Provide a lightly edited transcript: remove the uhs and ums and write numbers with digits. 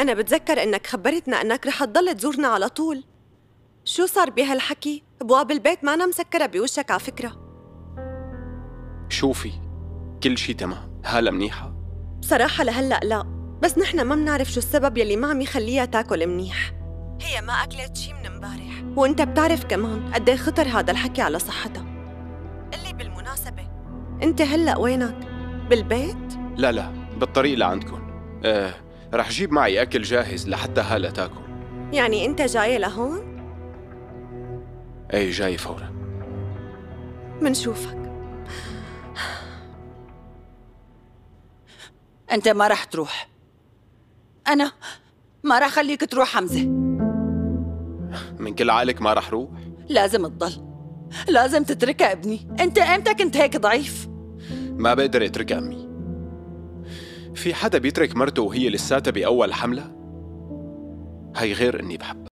أنا بتذكر إنك خبرتنا إنك رح تضل تزورنا على طول. شو صار بهالحكي؟ أبواب البيت معنا مسكرة بوشك على فكرة. شوفي، كل شي تمام، هالة منيحة؟ بصراحة لهلأ لا، بس نحن ما منعرف شو السبب يلي ما عم يخليها تاكل منيح. هي ما أكلت شي من امبارح، وأنت بتعرف كمان قد إيه خطر هذا الحكي على صحتها. قلي بالمناسبة، أنت هلأ وينك؟ بالبيت؟ لا لا، بالطريق لعندكم. رح جيب معي أكل جاهز لحتى هالة تاكل. يعني أنت جاي لهون؟ أي جاي فورا. منشوفك. أنت ما رح تروح. أنا ما رح خليك تروح حمزة. من كل عقلك ما رح روح؟ لازم تضل، لازم تتركها ابني. أنت إمتى كنت هيك ضعيف؟ ما بقدر أتركها أمي. في حدا بيترك مرته وهي لساتها بأول حملة؟ هي غير إني بحبها.